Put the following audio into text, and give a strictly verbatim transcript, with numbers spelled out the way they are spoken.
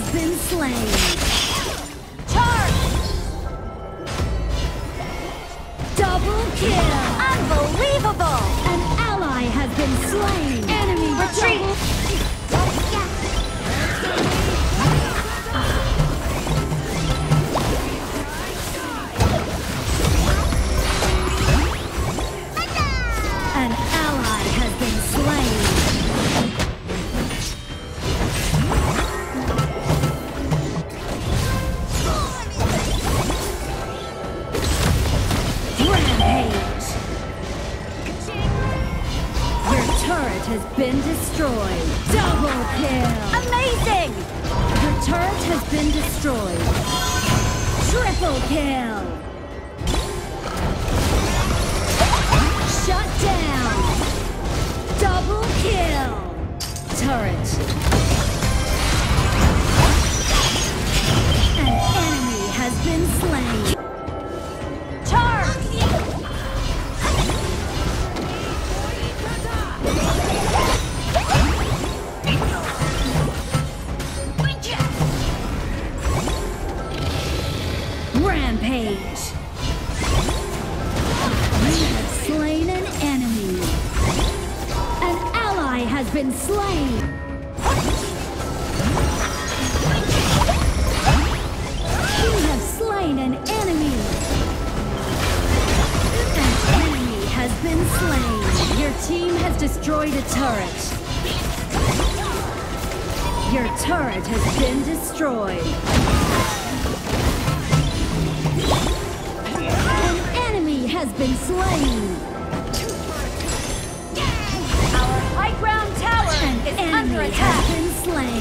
has been slain. Charge! Double kill! Unbelievable! An ally has been slain. Enemy retreat! An ally has been slain. Has been destroyed. Double kill! Amazing! Her turret has been destroyed. Triple kill! Shut down! Double kill! Turret. An enemy has been slain. Rampage! You have slain an enemy. An ally has been slain. You have slain an enemy. An enemy has been slain. Your team has destroyed a turret. Your turret has been destroyed. An enemy has been slain. Our high ground tower is under attack. An enemy has been slain.